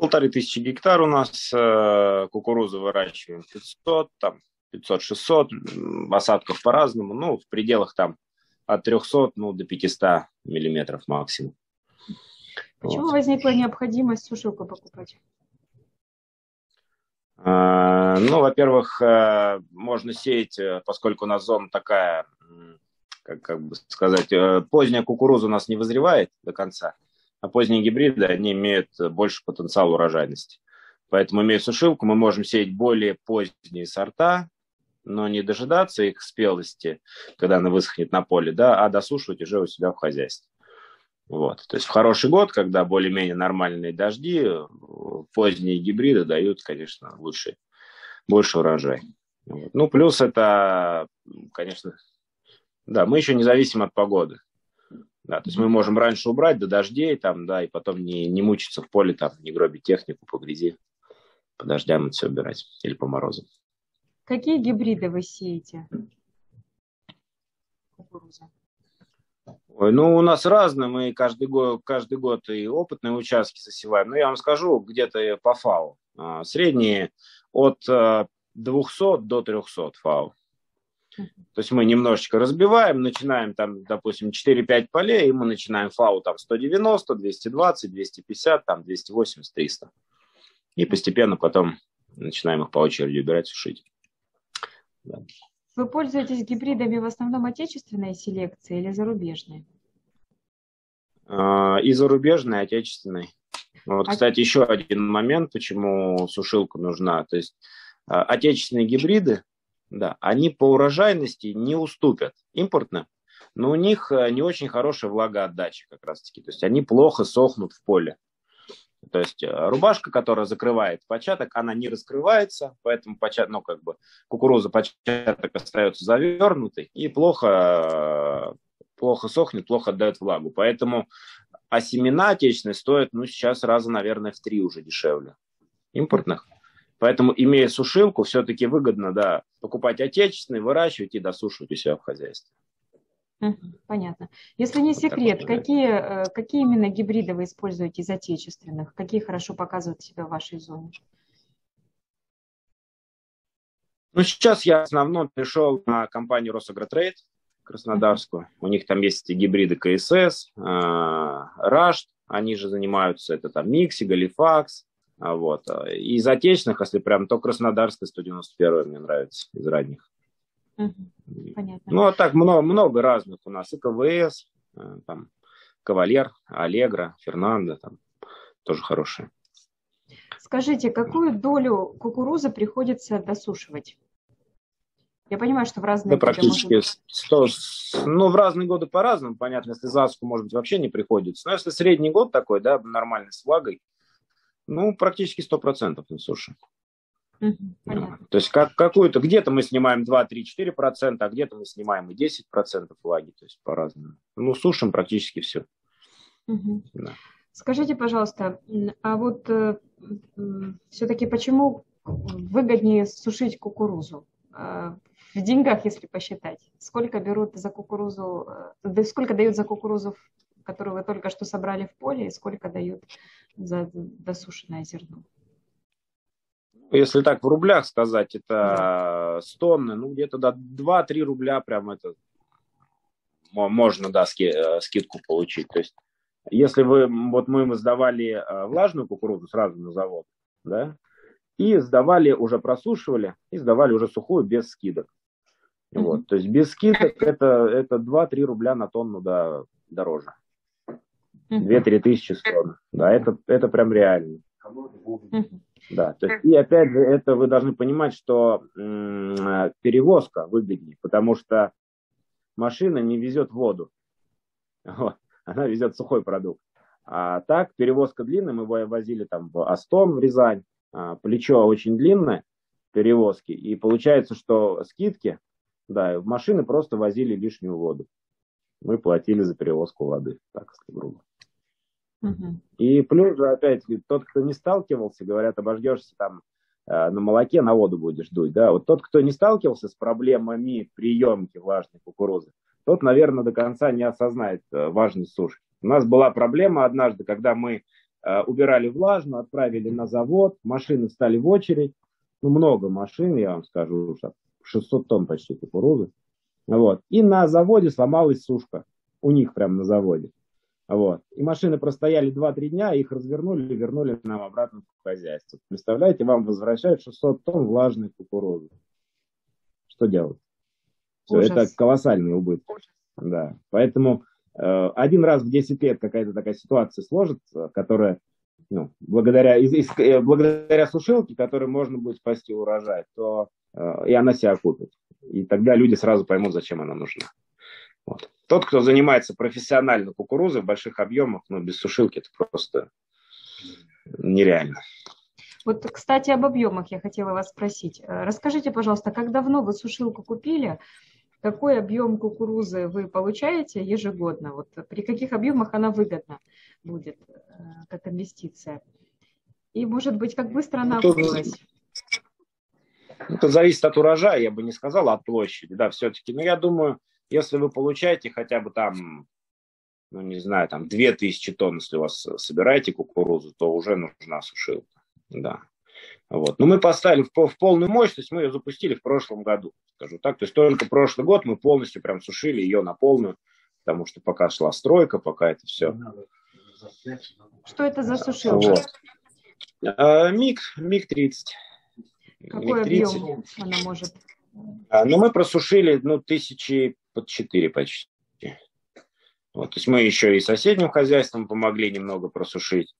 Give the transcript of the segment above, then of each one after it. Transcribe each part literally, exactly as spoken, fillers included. Полторы тысячи гектар у нас, кукурузу выращиваем пятьсот, там пятьсот-шестьсот, осадков по-разному, ну, в пределах там от трёхсот ну, до пятисот миллиметров максимум. Почему вот возникла необходимость сушилку покупать? А, ну, во-первых, можно сеять, поскольку у нас зона такая, как, как бы сказать, поздняя кукуруза у нас не вызревает до конца, а поздние гибриды, они имеют больше потенциал урожайности. Поэтому, имея сушилку, мы можем сеять более поздние сорта, но не дожидаться их спелости, когда она высохнет на поле, да, а досушивать уже у себя в хозяйстве. Вот. То есть в хороший год, когда более-менее нормальные дожди, поздние гибриды дают, конечно, лучше, больше урожай. Вот. Ну, плюс это, конечно, да, мы еще не зависим от погоды. Да, то есть мы можем раньше убрать до дождей, там, да, и потом не, не мучиться в поле, там, не гробить технику по грязи, по дождям это все убирать или по морозу. Какие гибриды вы сеете? Кукуруза. Ой, ну, у нас разные, мы каждый год, каждый год и опытные участки засеваем. Но я вам скажу, где-то по ФАО. Средние от двухсот до трёхсот ФАО. То есть мы немножечко разбиваем, начинаем там, допустим, четыре-пять полей, и мы начинаем ФАО там сто девяносто, двести двадцать, двести пятьдесят, там двести восемьдесят, триста. И постепенно потом начинаем их по очереди убирать, сушить. Да. Вы пользуетесь гибридами в основном отечественной селекции или зарубежной? И зарубежной, и отечественной. Вот, а... кстати, еще один момент, почему сушилка нужна. То есть отечественные гибриды, да, они по урожайности не уступят импортным, но у них не очень хорошая влагоотдача как раз-таки. То есть они плохо сохнут в поле. То есть рубашка, которая закрывает початок, она не раскрывается, поэтому початок, ну, как бы кукуруза початок остается завернутой и плохо, плохо сохнет, плохо отдает влагу. Поэтому а семена отечественные стоят, ну, сейчас раза, наверное, в три уже дешевле импортных. Поэтому, имея сушилку, все-таки выгодно, да, покупать отечественные, выращивать и досушивать у себя в хозяйстве. Понятно. Если не секрет, какие, какие именно гибриды вы используете из отечественных? Какие хорошо показывают себя в вашей зоне? Ну, сейчас я в основном пришел на компанию Росагротрейд краснодарскую. У них там есть гибриды КСС, Рашт, они же занимаются, это там Микси, Галифакс. Вот. Из отечественных, если прям, то Краснодарская сто девяносто один мне нравится из ранних. Понятно. Ну, а так много, много разных у нас. И КВС, там, Кавалер, Аллегра, Фернандо, там, тоже хорошие. Скажите, какую долю кукурузы приходится досушивать? Я понимаю, что в разные да, годы... Практически может... сто, ну, в разные годы по-разному, понятно. Если засуху, может быть, вообще не приходится. Но если средний год такой, да, нормальный, с влагой, ну, практически сто процентов на суше. Понятно. То есть как, какую-то, где-то мы снимаем два-три-четыре процента, а где-то мы снимаем и десять процентов влаги, то есть по-разному. Ну, сушим практически все. Угу. Да. Скажите, пожалуйста, а вот э, э, все-таки почему выгоднее сушить кукурузу? Э, в деньгах, если посчитать, сколько берут за кукурузу, э, сколько дают за кукурузу, которую вы только что собрали в поле, и сколько дают за досушенное зерно? Если так в рублях сказать, это с тонны, ну где-то до два-три рубля прям это можно, да, скидку получить. То есть, если вы, вот мы сдавали влажную кукурузу сразу на завод, да, и сдавали, уже просушивали, и сдавали уже сухую без скидок. Вот, то есть без скидок это, это два-три рубля на тонну, да, дороже. две-три тысячи с тонны. Да, это, это прям реально. Да, то есть, и опять же, это вы должны понимать, что м-м, перевозка выгоднее, потому что машина не везет воду, вот, она везет сухой продукт. А так, перевозка длинная, мы возили там в Астон, в Рязань, а, плечо очень длинное, перевозки, и получается, что скидки, да, в машины просто возили лишнюю воду. Мы платили за перевозку воды, так сказать, грубо. И плюс же опять тот, кто не сталкивался, говорят, обождешься там э, на молоке, на воду будешь дуть, да, вот тот, кто не сталкивался с проблемами приемки влажной кукурузы, тот, наверное, до конца не осознает важность сушки. У нас была проблема однажды, когда мы убирали влажно, отправили на завод, машины стали в очередь. Ну, много машин, я вам скажу, шестьсот тонн почти кукурузы. Вот. И на заводе сломалась сушка. У них прямо на заводе. Вот. И машины простояли два-три дня, их развернули и вернули нам обратно в хозяйство. Представляете, вам возвращают шестьсот тонн влажной кукурузы. Что делать? Все, это колоссальный убыток. Да. Поэтому э, один раз в десять лет какая-то такая ситуация сложится, которая, ну, благодаря, из, из, э, благодаря сушилке, которой можно будет спасти урожай, то э, и она себя окупит. И тогда люди сразу поймут, зачем она нужна. Вот. Тот, кто занимается профессионально кукурузой в больших объемах, но ну, без сушилки это просто нереально. Вот, кстати, об объемах я хотела вас спросить. Расскажите, пожалуйста, как давно вы сушилку купили? Какой объем кукурузы вы получаете ежегодно? Вот при каких объемах она выгодна будет как инвестиция? И, может быть, как быстро она окупилась? Это зависит от урожая, я бы не сказал, от площади, да, все-таки. Но я думаю, если вы получаете хотя бы там, ну, не знаю, там две тысячи тонн, если у вас собираете кукурузу, то уже нужна сушилка, да. Вот. Но мы поставили в, в полную мощность, мы ее запустили в прошлом году, скажу так. То есть только прошлый год мы полностью прям сушили ее на полную, потому что пока шла стройка, пока это все. Что это за сушилка? Вот. А, миг тридцать. Какой объем она может? А, ну, мы просушили, ну, тысячи под четыре почти. Вот, то есть мы еще и соседним хозяйствам помогли немного просушить.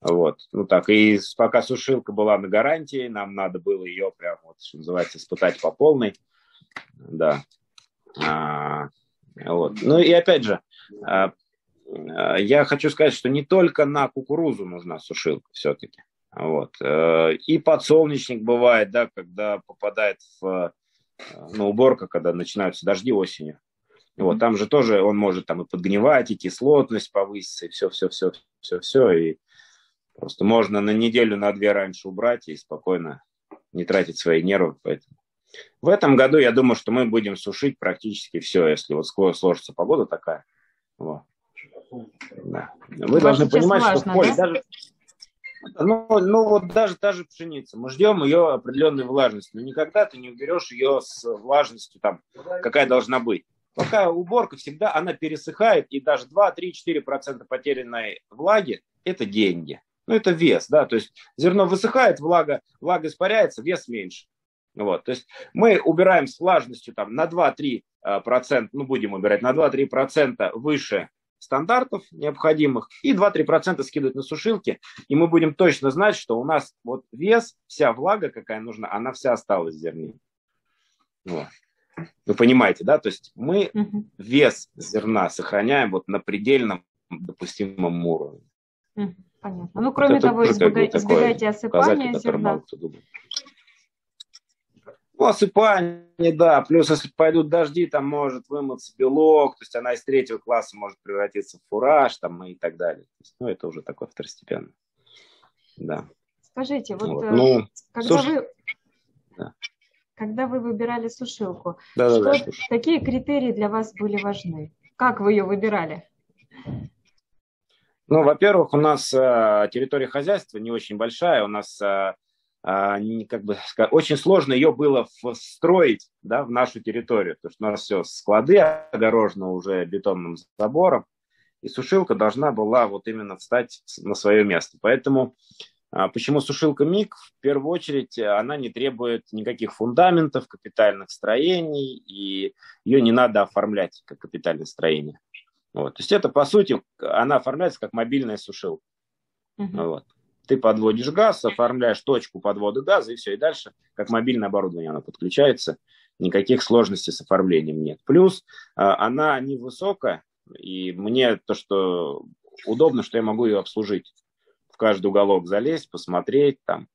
Вот, ну так, и пока сушилка была на гарантии, нам надо было ее прям, вот, что называется, испытать по полной. Да. А, вот. Ну и опять же, а, а, я хочу сказать, что не только на кукурузу нужна сушилка все-таки. Вот. И подсолнечник бывает, да, когда попадает в, ну, уборка, когда начинаются дожди осенью. Вот, там же тоже он может там и подгнивать, и кислотность повысится, и все-все-все-все-все. И просто можно на неделю, на две раньше убрать и спокойно не тратить свои нервы. Поэтому в этом году я думаю, что мы будем сушить практически все, если вот сложится погода такая. Вот. Да. Вы должны понимать, важно, что в поле, да? даже... Ну, ну, вот даже та же пшеница. Мы ждем ее определенной влажности. Но никогда ты не уберешь ее с влажностью, там, какая должна быть. Пока уборка всегда, она пересыхает, и даже два-три-четыре процента потерянной влаги – это деньги. Ну, это вес, да, то есть зерно высыхает, влага, влага испаряется, вес меньше. Вот, то есть мы убираем с влажностью там на два-три процента, ну, будем убирать на два-три процента выше стандартов необходимых, и два-три процента скидывать на сушилки, и мы будем точно знать, что у нас вот вес, вся влага, какая нужна, она вся осталась в зерне. Вот. Вы понимаете, да? То есть мы угу. вес зерна сохраняем вот на предельном допустимом уровне. Понятно. Ну, кроме вот того, избегайте, избегайте осыпания зерна. Ну, осыпание, да, плюс если пойдут дожди, там может вымыться белок, то есть она из третьего класса может превратиться в фураж, там и так далее. Ну, это уже такое второстепенное. Да. Скажите, вот, вот. Ну, когда, суш... вы... Да. когда вы выбирали сушилку, да, что... да, да, какие критерии для вас были важны? Как вы ее выбирали? Ну, во-первых, у нас э, территория хозяйства не очень большая, у нас... Э, Как бы, очень сложно ее было встроить, да, в нашу территорию, потому что у нас все склады огорожены уже бетонным забором, и сушилка должна была вот именно встать на свое место. Поэтому почему сушилка МИГ? В первую очередь она не требует никаких фундаментов, капитальных строений, и ее не надо оформлять как капитальное строение. Вот. То есть это, по сути, она оформляется как мобильная сушилка. Mm-hmm. Вот. Ты подводишь газ, оформляешь точку подвода газа, и все. И дальше, как мобильное оборудование, оно подключается. Никаких сложностей с оформлением нет. Плюс она невысокая, и мне то, что удобно, что я могу ее обслужить. В каждый уголок залезть, посмотреть там.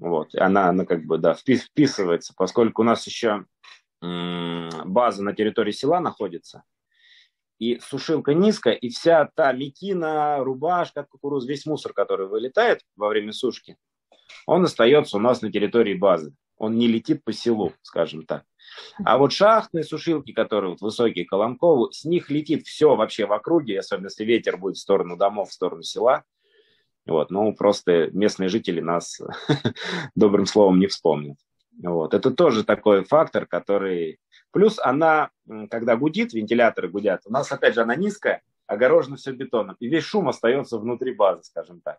Вот. Она, она как бы, да, вписывается, поскольку у нас еще база на территории села находится. И сушилка низкая, и вся та мекина, рубашка, кукуруза, весь мусор, который вылетает во время сушки, он остается у нас на территории базы. Он не летит по селу, скажем так. А вот шахтные сушилки, которые вот высокие, Коломковы, с них летит все вообще в округе, особенно если ветер будет в сторону домов, в сторону села. Вот, ну, просто местные жители нас добрым словом не вспомнят. Вот, это тоже такой фактор, который... Плюс она, когда гудит, вентиляторы гудят, у нас, опять же, она низкая, огорожено все бетоном, и весь шум остается внутри базы, скажем так.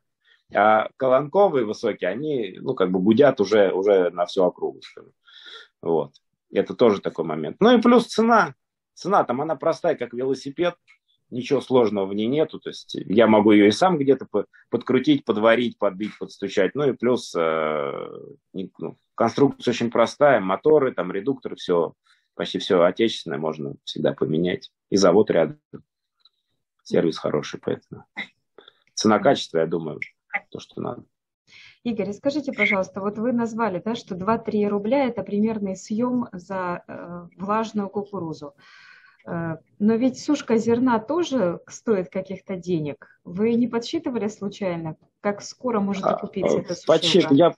А колонковые высокие, они, ну, как бы гудят уже, уже на всю округу. Вот, это тоже такой момент. Ну и плюс цена. Цена там, она простая, как велосипед. Ничего сложного в ней нету, то есть я могу ее и сам где-то подкрутить, подварить, подбить, подстучать. Ну и плюс э, ну, конструкция очень простая, моторы, там редукторы, все, почти все отечественное можно всегда поменять. И завод рядом, сервис хороший, поэтому цена-качество, я думаю, то, что надо. Игорь, скажите, пожалуйста, вот вы назвали, да, что два-три рубля – это примерный съем за э, влажную кукурузу. Но ведь сушка зерна тоже стоит каких-то денег. Вы не подсчитывали случайно, как скоро можно купить а, это подсчит... Я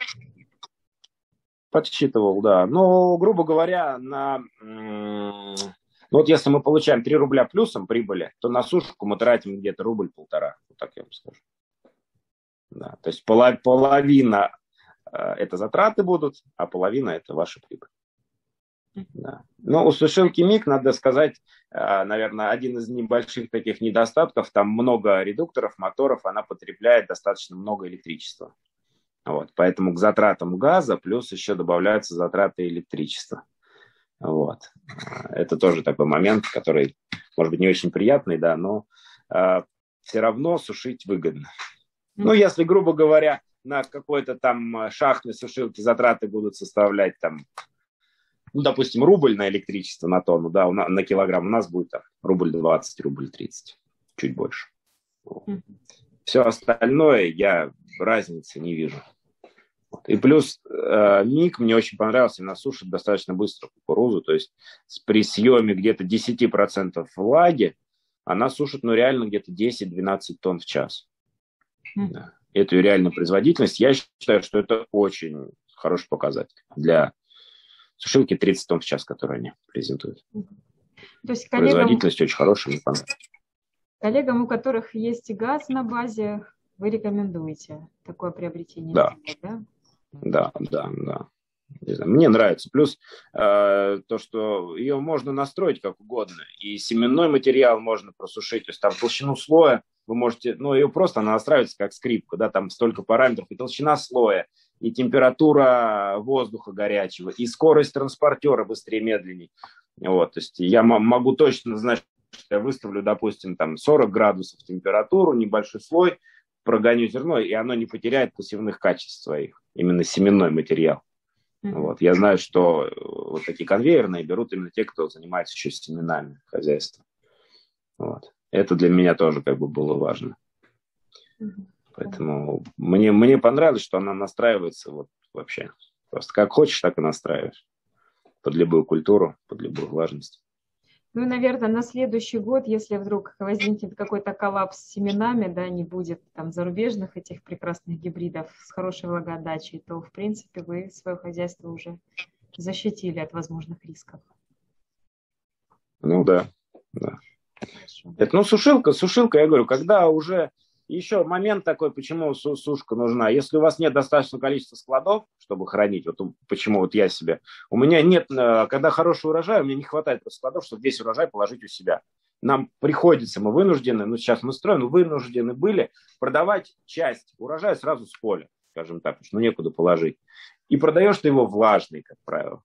подсчитывал, да. Но, грубо говоря, на... вот если мы получаем три рубля плюсом прибыли, то на сушку мы тратим где-то рубль-полтора. Вот так я вам скажу. Да. То есть половина это затраты будут, а половина это ваша прибыль. Да. Ну, у сушилки МИГ, надо сказать, наверное, один из небольших таких недостатков, там много редукторов, моторов, она потребляет достаточно много электричества. Вот, поэтому к затратам газа плюс еще добавляются затраты электричества. Вот. Это тоже такой момент, который, может быть, не очень приятный, да, но э, все равно сушить выгодно. Ну, если, грубо говоря, на какой-то там шахтной сушилке затраты будут составлять там... Ну, допустим, рубль на электричество на тонну, да, на килограмм у нас будет там, рубль двадцать, рубль тридцать, чуть больше. Mm-hmm. Все остальное я разницы не вижу. И плюс э, МИГ мне очень понравился, она сушит достаточно быстро кукурузу, то есть при съеме где-то десять процентов влаги она сушит, ну, реально где-то десять-двенадцать тонн в час. Mm-hmm. Да. Эту реальную производительность, я считаю, что это очень хороший показатель для... Сушилки тридцать тонн в час, которые они презентуют. То есть коллегам, производительность очень хорошая, мне понравилась. Коллегам, у которых есть газ на базе, вы рекомендуете такое приобретение? Да, да, да, да. да. Не знаю, мне нравится. Плюс э, то, что ее можно настроить как угодно. И семенной материал можно просушить. То есть там толщину слоя вы можете... Ну, ее просто она настраивается как скрипка, да, там столько параметров. И толщина слоя, и температура воздуха горячего, и скорость транспортера быстрее, медленнее. Вот, то есть я могу точно знать, что я выставлю, допустим, там сорок градусов температуру, небольшой слой, прогоню зерно, и оно не потеряет посевных качеств своих, именно семенной материал. Вот. Я знаю, что вот такие конвейерные берут именно те, кто занимается еще семенами хозяйства. Вот. Это для меня тоже как бы было важно. Поэтому мне, мне понравилось, что она настраивается вот вообще. Просто как хочешь, так и настраиваешь. Под любую культуру, под любую влажность. Ну и, наверное, на следующий год, если вдруг возникнет какой-то коллапс с семенами, да, не будет там зарубежных этих прекрасных гибридов с хорошей влагоотдачей, то, в принципе, вы свое хозяйство уже защитили от возможных рисков. Ну да. да. Это, ну, сушилка, сушилка, я говорю, когда уже... Еще момент такой, почему сушка нужна. Если у вас нет достаточного количества складов, чтобы хранить, вот почему вот я себе... У меня нет, когда хороший урожай, у меня не хватает складов, чтобы весь урожай положить у себя. Нам приходится, мы вынуждены, ну сейчас мы строим, но вынуждены были продавать часть урожая сразу с поля, скажем так, потому что ну, некуда положить. И продаешь ты его влажный, как правило.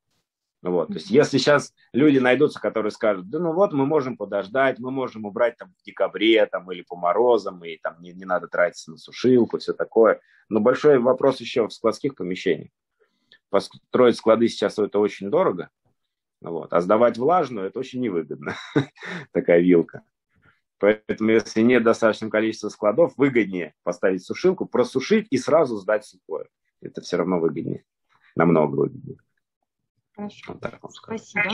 Вот, то есть, если сейчас люди найдутся, которые скажут, да ну вот, мы можем подождать, мы можем убрать там в декабре там, или по морозам, и там не, не надо тратиться на сушилку, все такое. Но большой вопрос еще в складских помещениях. Построить склады сейчас это очень дорого, вот, а сдавать влажную это очень невыгодно, такая вилка. Поэтому, если нет достаточного количества складов, выгоднее поставить сушилку, просушить и сразу сдать сухое. Это все равно выгоднее, намного выгоднее. Хорошо, спасибо.